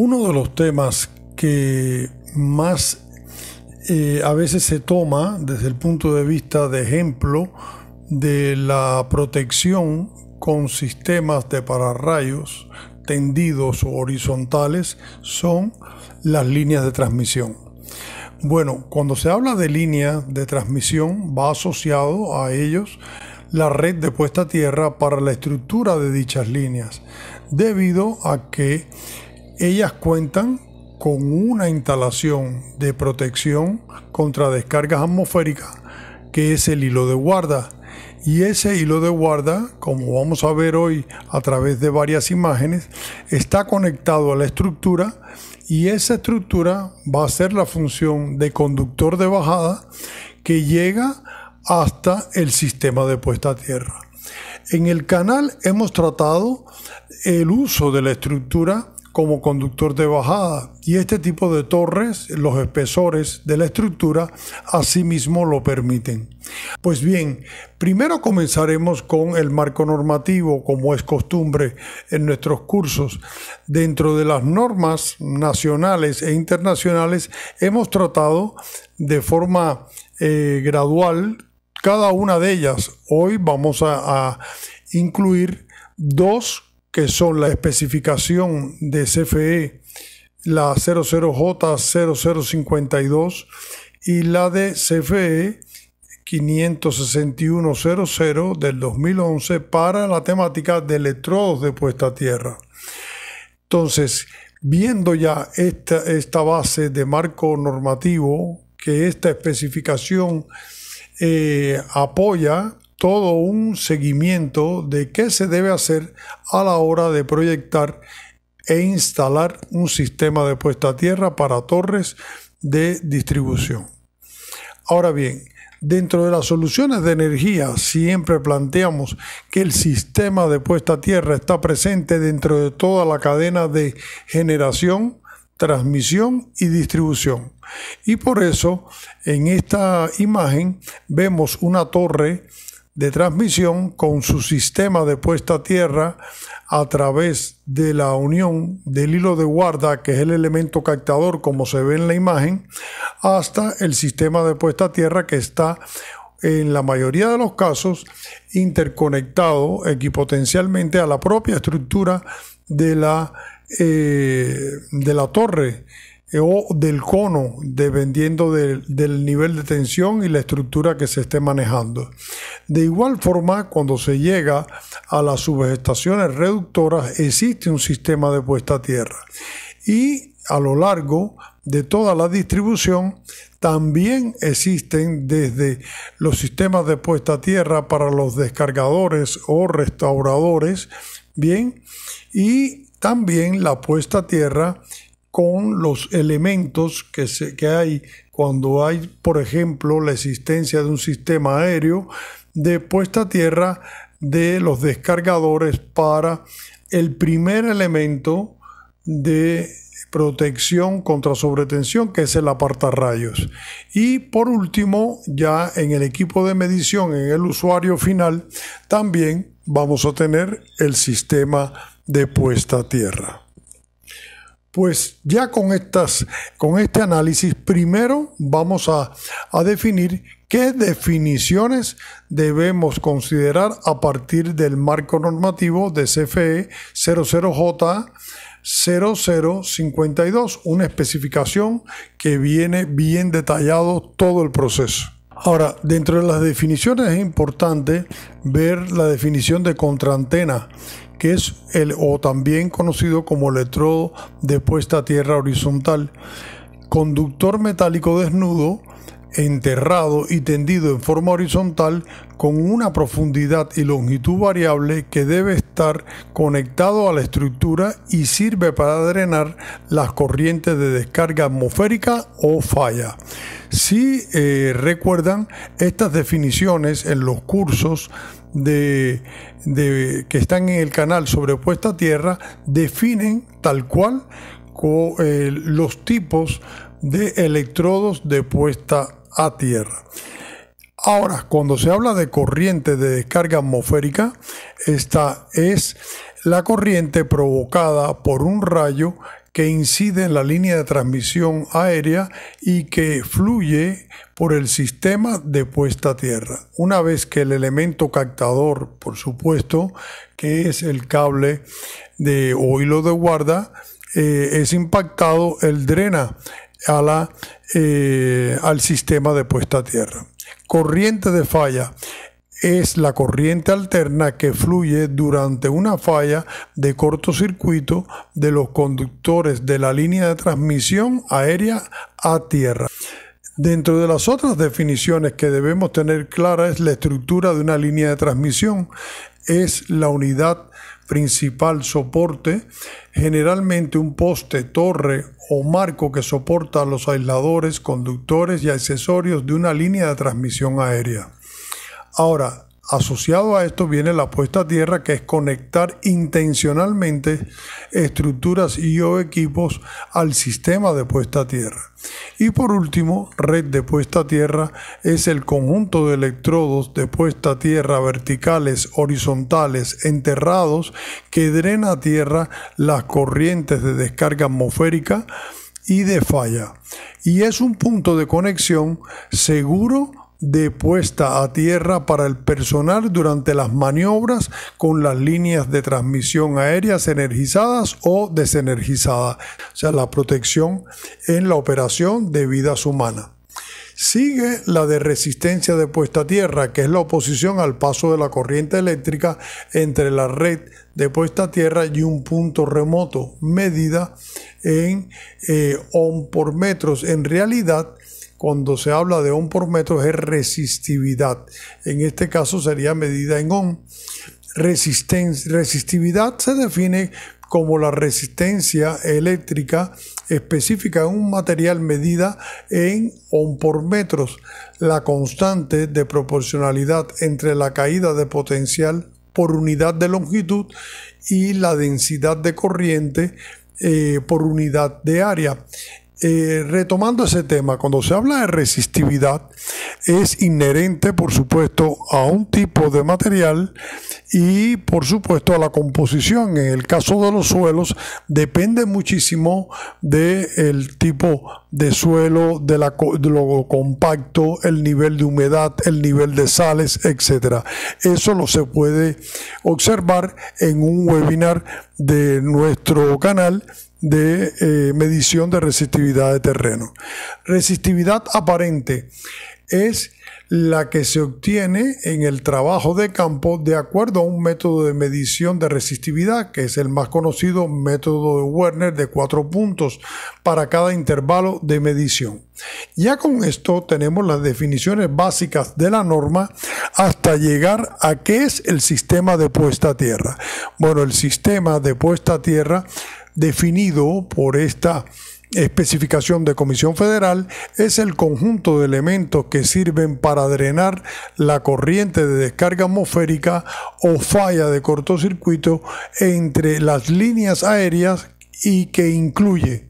Uno de los temas que más a veces se toma desde el punto de vista de ejemplo de la protección con sistemas de pararrayos tendidos o horizontales son las líneas de transmisión. Bueno, cuando se habla de líneas de transmisión va asociado a ellos la red de puesta a tierra para la estructura de dichas líneas, debido a que ellas cuentan con una instalación de protección contra descargas atmosféricas, que es el hilo de guarda. Y ese hilo de guarda, como vamos a ver hoy a través de varias imágenes, está conectado a la estructura, y esa estructura va a ser la función de conductor de bajada que llega hasta el sistema de puesta a tierra. En el canal hemos tratado el uso de la estructura como conductor de bajada, y este tipo de torres, los espesores de la estructura, asimismo lo permiten. Pues bien, primero comenzaremos con el marco normativo, como es costumbre en nuestros cursos. Dentro de las normas nacionales e internacionales hemos tratado de forma gradual cada una de ellas. Hoy vamos a incluir dos, que son la especificación de CFE, la 00J0052 y la de CFE 56100 del 2011 para la temática de electrodos de puesta a tierra. Entonces, viendo ya esta base de marco normativo, que esta especificación apoya todo un seguimiento de qué se debe hacer a la hora de proyectar e instalar un sistema de puesta a tierra para torres de distribución. Ahora bien, dentro de las soluciones de energía siempre planteamos que el sistema de puesta a tierra está presente dentro de toda la cadena de generación, transmisión y distribución. Y por eso en esta imagen vemos una torre de transmisión con su sistema de puesta a tierra a través de la unión del hilo de guarda, que es el elemento captador como se ve en la imagen, hasta el sistema de puesta a tierra, que está en la mayoría de los casos interconectado equipotencialmente a la propia estructura de la torre o del cono, dependiendo del nivel de tensión y la estructura que se esté manejando. De igual forma, cuando se llega a las subestaciones reductoras, existe un sistema de puesta a tierra. Y a lo largo de toda la distribución también existen, desde los sistemas de puesta a tierra para los descargadores o restauradores, bien, y también la puesta a tierra con los elementos que hay cuando hay, por ejemplo, la existencia de un sistema aéreo de puesta a tierra de los descargadores para el primer elemento de protección contra sobretensión, que es el apartarrayos. Y por último, ya en el equipo de medición, en el usuario final, también vamos a tener el sistema de puesta a tierra. Pues ya con este análisis, primero vamos a definir qué definiciones debemos considerar a partir del marco normativo de CFE 00J0052, una especificación que viene bien detallado todo el proceso. Ahora, dentro de las definiciones es importante ver la definición de contraantena, que es o también conocido como electrodo de puesta a tierra horizontal, conductor metálico desnudo, enterrado y tendido en forma horizontal con una profundidad y longitud variable, que debe estar conectado a la estructura y sirve para drenar las corrientes de descarga atmosférica o falla. Si recuerdan, estas definiciones en los cursos que están en el canal sobre puesta a tierra definen tal cual los tipos de electrodos de puesta a tierra. Ahora, cuando se habla de corriente de descarga atmosférica, esta es la corriente provocada por un rayo que incide en la línea de transmisión aérea y que fluye por el sistema de puesta a tierra. Una vez que el elemento captador, por supuesto, que es el cable de o hilo de guarda, es impactado, él drena a al sistema de puesta a tierra. Corriente de falla. Es la corriente alterna que fluye durante una falla de cortocircuito de los conductores de la línea de transmisión aérea a tierra. Dentro de las otras definiciones que debemos tener clara es la estructura de una línea de transmisión. Es la unidad principal soporte, generalmente un poste, torre o marco que soporta los aisladores, conductores y accesorios de una línea de transmisión aérea. Ahora, asociado a esto viene la puesta a tierra, que es conectar intencionalmente estructuras y o equipos al sistema de puesta a tierra. Y por último, red de puesta a tierra es el conjunto de electrodos de puesta a tierra verticales, horizontales, enterrados, que drena a tierra las corrientes de descarga atmosférica y de falla. Y es un punto de conexión seguro de puesta a tierra para el personal durante las maniobras con las líneas de transmisión aéreas energizadas o desenergizadas, o sea, la protección en la operación de vidas humanas. Sigue la de resistencia de puesta a tierra, que es la oposición al paso de la corriente eléctrica entre la red de puesta a tierra y un punto remoto, medida en ohm por metros. En realidad, cuando se habla de ohm por metro es resistividad. En este caso sería medida en ohm. Resistividad se define como la resistencia eléctrica específica en un material medida en ohm por metros. La constante de proporcionalidad entre la caída de potencial por unidad de longitud y la densidad de corriente por unidad de área. Retomando ese tema, cuando se habla de resistividad es inherente, por supuesto, a un tipo de material y, por supuesto, a la composición. En el caso de los suelos depende muchísimo del tipo de suelo, de lo compacto, el nivel de humedad, el nivel de sales, etc. Eso lo se puede observar en un webinar de nuestro canal de medición de resistividad de terreno. Resistividad aparente es la que se obtiene en el trabajo de campo de acuerdo a un método de medición de resistividad, que es el más conocido, método de Wenner, de 4 puntos para cada intervalo de medición. Ya con esto tenemos las definiciones básicas de la norma hasta llegar a qué es el sistema de puesta a tierra. Bueno, el sistema de puesta a tierra definido por esta especificación de Comisión Federal es el conjunto de elementos que sirven para drenar la corriente de descarga atmosférica o falla de cortocircuito entre las líneas aéreas y que incluye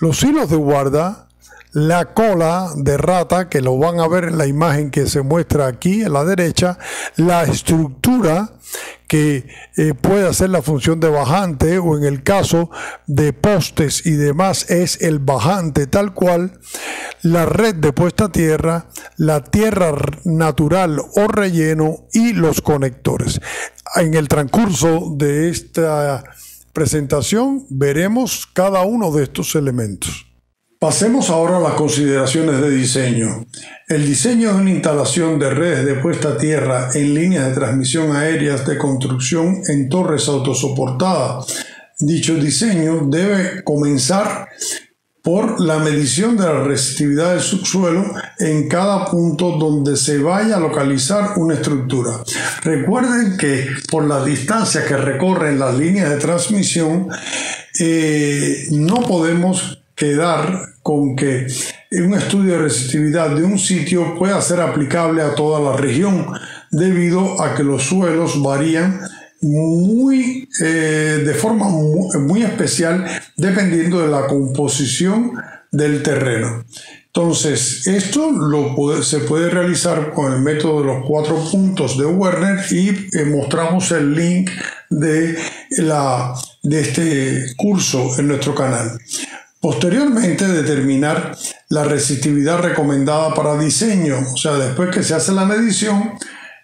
los hilos de guarda, la cola de rata, que lo van a ver en la imagen que se muestra aquí a la derecha, la estructura que puede hacer la función de bajante, o en el caso de postes y demás es el bajante tal cual, la red de puesta a tierra, la tierra natural o relleno y los conectores. En el transcurso de esta presentación veremos cada uno de estos elementos. Pasemos ahora a las consideraciones de diseño. El diseño de una instalación de redes de puesta a tierra en líneas de transmisión aéreas de construcción en torres autosoportadas. Dicho diseño debe comenzar por la medición de la resistividad del subsuelo en cada punto donde se vaya a localizar una estructura. Recuerden que por las distancias que recorren las líneas de transmisión, no podemos quedar con que un estudio de resistividad de un sitio pueda ser aplicable a toda la región, debido a que los suelos varían de forma muy especial dependiendo de la composición del terreno. Entonces, esto se puede realizar con el método de los 4 puntos de Wenner y mostramos el link de la de este curso en nuestro canal. Posteriormente, determinar la resistividad recomendada para diseño, o sea, después que se hace la medición,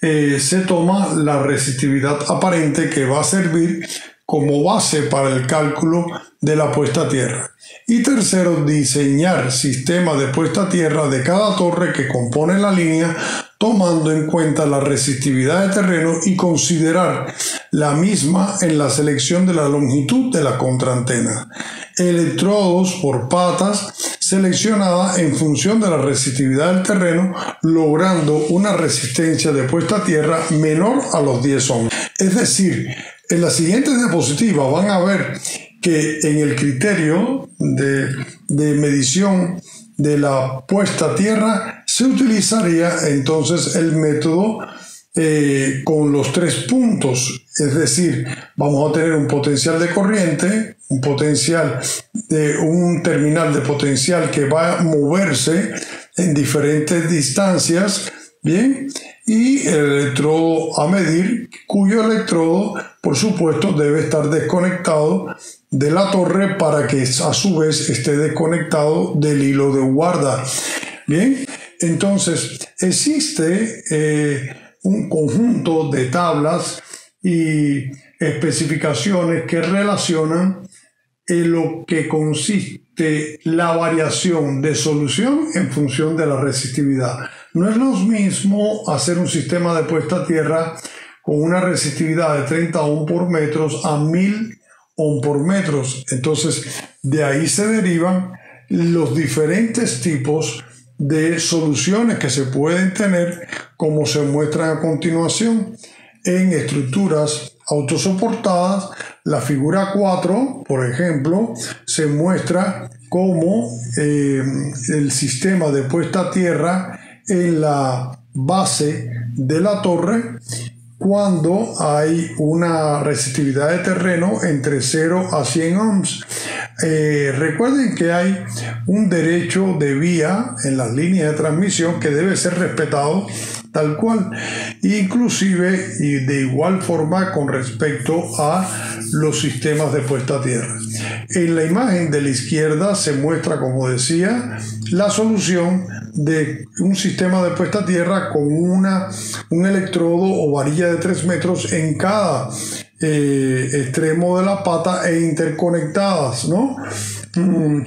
se toma la resistividad aparente que va a servir como base para el cálculo de la puesta a tierra. Y tercero, diseñar sistema de puesta a tierra de cada torre que compone la línea, tomando en cuenta la resistividad de terreno y considerar la misma en la selección de la longitud de la contraantena. Electrodos por patas seleccionada en función de la resistividad del terreno, logrando una resistencia de puesta a tierra menor a los 10 ohms. Es decir, en las siguientes diapositivas van a ver que en el criterio de medición de la puesta a tierra se utilizaría entonces el método con los 3 puntos, es decir, vamos a tener un potencial de corriente, un potencial de un terminal de potencial que va a moverse en diferentes distancias, bien, y el electrodo a medir, cuyo electrodo por supuesto debe estar desconectado de la torre para que a su vez esté desconectado del hilo de guarda. Bien, entonces existe un conjunto de tablas y especificaciones que relacionan en lo que consiste la variación de solución en función de la resistividad. No es lo mismo hacer un sistema de puesta a tierra con una resistividad de 30 ohm por metros a 1000 ohm por metros. Entonces, de ahí se derivan los diferentes tipos de soluciones que se pueden tener, como se muestran a continuación en estructuras autosoportadas. La figura 4, por ejemplo, se muestra como el sistema de puesta a tierra en la base de la torre cuando hay una resistividad de terreno entre 0 a 100 ohms. Recuerden que hay un derecho de vía en las líneas de transmisión que debe ser respetado tal cual, inclusive y de igual forma con respecto a los sistemas de puesta a tierra. En la imagen de la izquierda se muestra, como decía, la solución de un sistema de puesta a tierra con un electrodo o varilla de 3 metros en cada extremo de la pata e interconectadas, ¿no?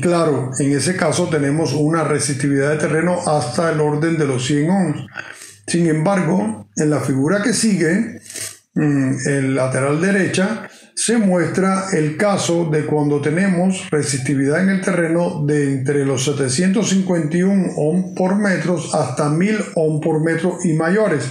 Claro, en ese caso tenemos una resistividad de terreno hasta el orden de los 100 ohms. Sin embargo, en la figura que sigue, en lateral derecha, se muestra el caso de cuando tenemos resistividad en el terreno de entre los 751 ohm por metros hasta 1000 ohm por metro y mayores.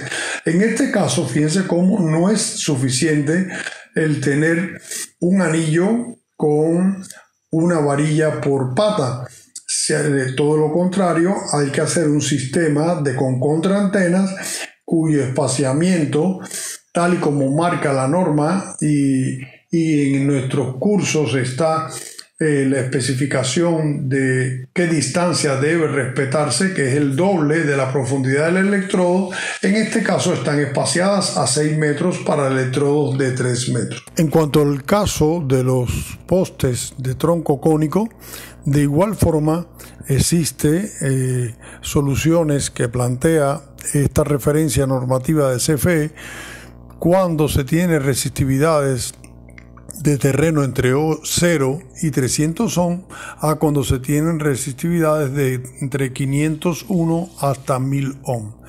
En este caso, fíjense cómo no es suficiente el tener un anillo con una varilla por pata. Todo lo contrario, hay que hacer un sistema con contraantenas cuyo espaciamiento, tal y como marca la norma, y en nuestros cursos está la especificación de qué distancia debe respetarse, que es el doble de la profundidad del electrodo. En este caso están espaciadas a 6 metros para electrodos de 3 metros. En cuanto al caso de los postes de tronco cónico, de igual forma existe soluciones que plantea esta referencia normativa de CFE cuando se tiene resistividades de terreno entre 0 y 300 ohm a cuando se tienen resistividades de entre 501 hasta 1000 ohm.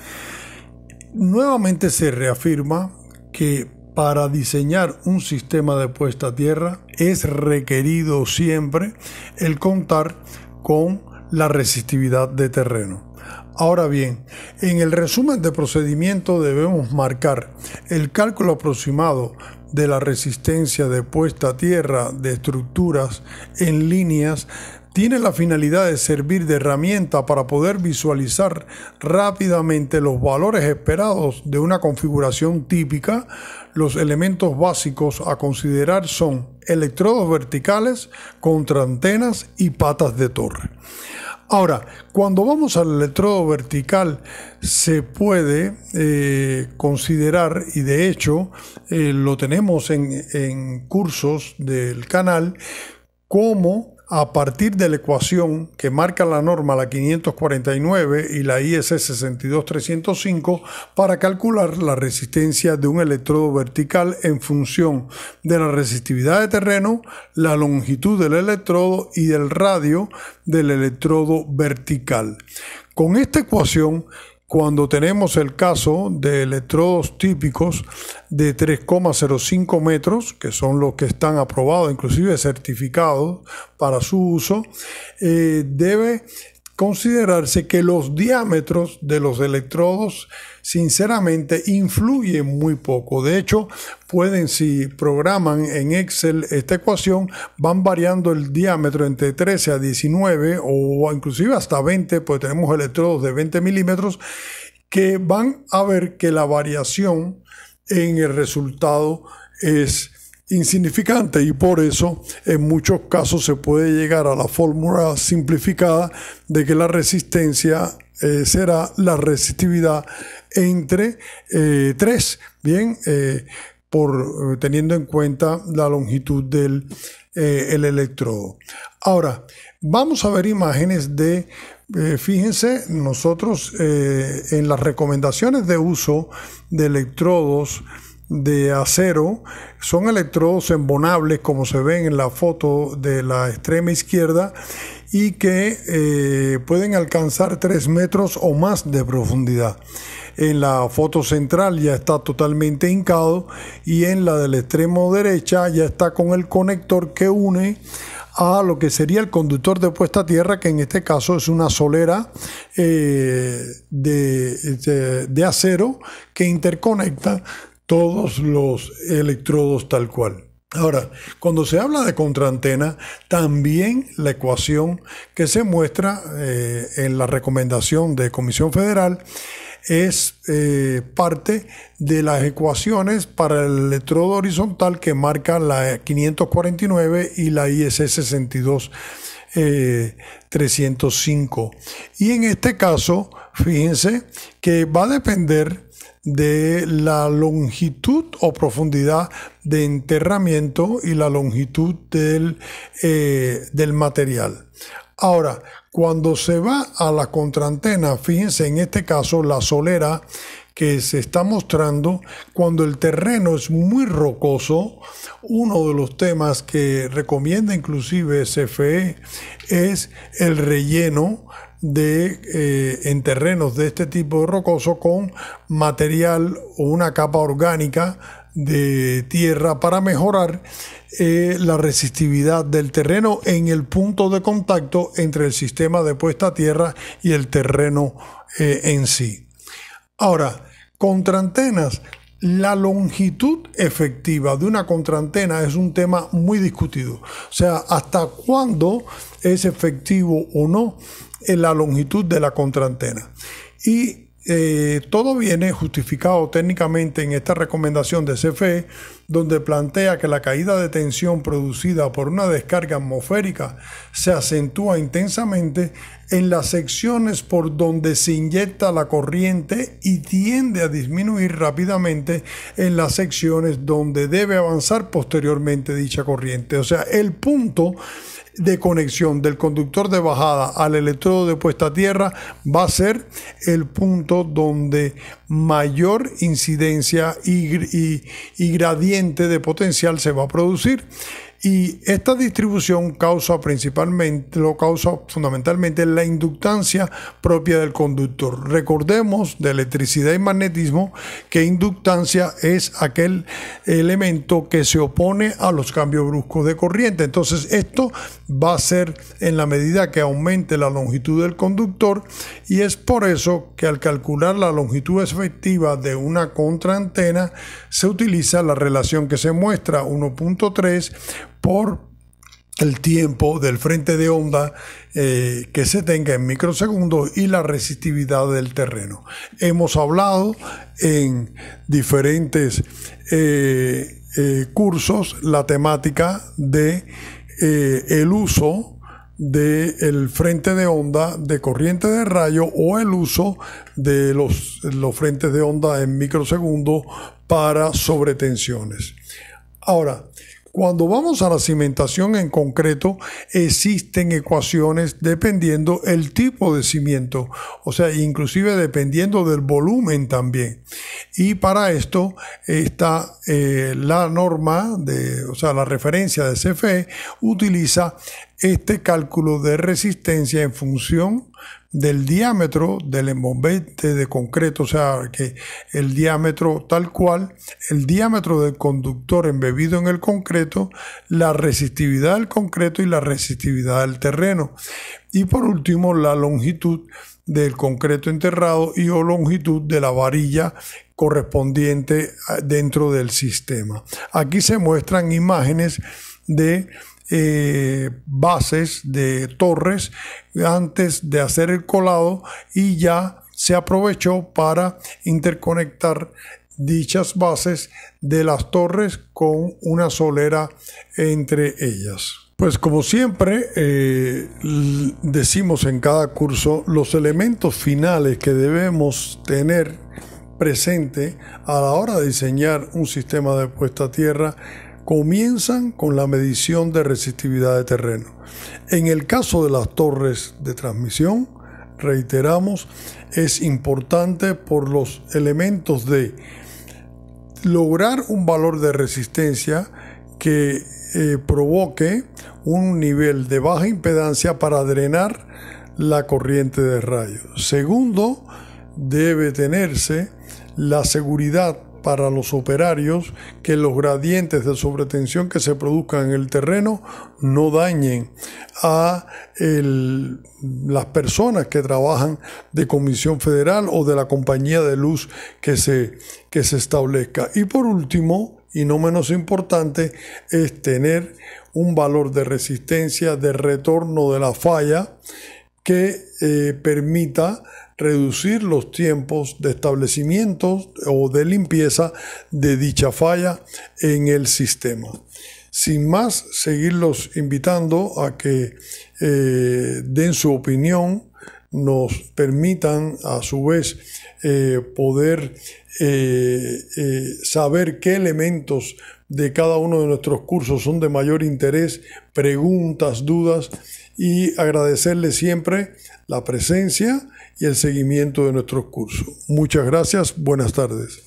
Nuevamente se reafirma que para diseñar un sistema de puesta a tierra es requerido siempre el contar con la resistividad de terreno. Ahora bien, en el resumen de procedimiento debemos marcar el cálculo aproximado de la resistencia de puesta a tierra de estructuras en líneas. Tiene la finalidad de servir de herramienta para poder visualizar rápidamente los valores esperados de una configuración típica. Los elementos básicos a considerar son electrodos verticales, contraantenas y patas de torre. Ahora, cuando vamos al electrodo vertical se puede considerar, y de hecho lo tenemos en cursos del canal, cómo a partir de la ecuación que marca la norma, la 549 y la IEC 62305, para calcular la resistencia de un electrodo vertical en función de la resistividad de terreno, la longitud del electrodo y del radio del electrodo vertical. Con esta ecuación, cuando tenemos el caso de electrodos típicos de 3,05 metros, que son los que están aprobados, inclusive certificados para su uso, debe considerarse que los diámetros de los electrodos sinceramente influyen muy poco. De hecho, pueden, si programan en Excel esta ecuación, van variando el diámetro entre 13 a 19 o inclusive hasta 20, pues tenemos electrodos de 20 milímetros que van a ver que la variación en el resultado es insignificante, y por eso en muchos casos se puede llegar a la fórmula simplificada de que la resistencia será la resistividad entre 3, bien, teniendo en cuenta la longitud del el electrodo. Ahora, vamos a ver imágenes de, fíjense, nosotros en las recomendaciones de uso de electrodos de acero, son electrodos embonables como se ven en la foto de la extrema izquierda y que pueden alcanzar 3 metros o más de profundidad. En la foto central ya está totalmente hincado y en la del extremo derecha ya está con el conector que une a lo que sería el conductor de puesta a tierra, que en este caso es una solera de acero que interconecta todos los electrodos tal cual. Ahora, cuando se habla de contraantena, también la ecuación que se muestra en la recomendación de Comisión Federal es parte de las ecuaciones para el electrodo horizontal que marca la 549 y la IEC 62305. Y en este caso, fíjense que va a depender de la longitud o profundidad de enterramiento y la longitud del material. Ahora, cuando se va a la contraantena, fíjense en este caso la solera que se está mostrando, cuando el terreno es muy rocoso, uno de los temas que recomienda inclusive CFE es el relleno en terrenos de este tipo de rocoso con material o una capa orgánica de tierra para mejorar la resistividad del terreno en el punto de contacto entre el sistema de puesta a tierra y el terreno en sí. Ahora, contraantenas. La longitud efectiva de una contraantena es un tema muy discutido. O sea, hasta cuándo es efectivo o no en la longitud de la contraantena. Y todo viene justificado técnicamente en esta recomendación de CFE, donde plantea que la caída de tensión producida por una descarga atmosférica se acentúa intensamente en las secciones por donde se inyecta la corriente y tiende a disminuir rápidamente en las secciones donde debe avanzar posteriormente dicha corriente. O sea, el punto de conexión del conductor de bajada al electrodo de puesta a tierra va a ser el punto donde mayor incidencia y gradiente de potencial se va a producir, y esta distribución lo causa fundamentalmente la inductancia propia del conductor. Recordemos de electricidad y magnetismo que inductancia es aquel elemento que se opone a los cambios bruscos de corriente. Entonces esto va a ser en la medida que aumente la longitud del conductor, y es por eso que al calcular la longitud efectiva de una contraantena se utiliza la relación que se muestra, 1.3 por el tiempo del frente de onda que se tenga en microsegundos y la resistividad del terreno. Hemos hablado en diferentes cursos la temática de el uso del frente de onda de corriente de rayo o el uso de los frentes de onda en microsegundos para sobretensiones. Ahora, cuando vamos a la cimentación en concreto, existen ecuaciones dependiendo el tipo de cimiento, o sea, inclusive dependiendo del volumen también. Y para esto está la norma, la referencia de CFE, utiliza este cálculo de resistencia en función del diámetro del envolvente de concreto, o sea, que el diámetro tal cual, el diámetro del conductor embebido en el concreto, la resistividad del concreto y la resistividad del terreno. Y por último, la longitud del concreto enterrado y o longitud de la varilla correspondiente dentro del sistema. Aquí se muestran imágenes de bases de torres antes de hacer el colado, y ya se aprovechó para interconectar dichas bases de las torres con una solera entre ellas. Pues como siempre decimos en cada curso, los elementos finales que debemos tener presente a la hora de diseñar un sistema de puesta a tierra comienzan con la medición de resistividad de terreno. En el caso de las torres de transmisión, reiteramos, es importante por los elementos de lograr un valor de resistencia que provoque un nivel de baja impedancia para drenar la corriente de rayos. Segundo, debe tenerse la seguridad para los operarios que los gradientes de sobretensión que se produzcan en el terreno no dañen a las personas que trabajan de comisión federal o de la compañía de luz que se establezca. Y por último, y no menos importante, es tener un valor de resistencia de retorno de la falla que permita reducir los tiempos de establecimiento o de limpieza de dicha falla en el sistema. Sin más, seguirlos invitando a que den su opinión, nos permitan a su vez poder saber qué elementos de cada uno de nuestros cursos son de mayor interés, preguntas, dudas, y agradecerles siempre la presencia y el seguimiento de nuestros cursos. Muchas gracias, buenas tardes.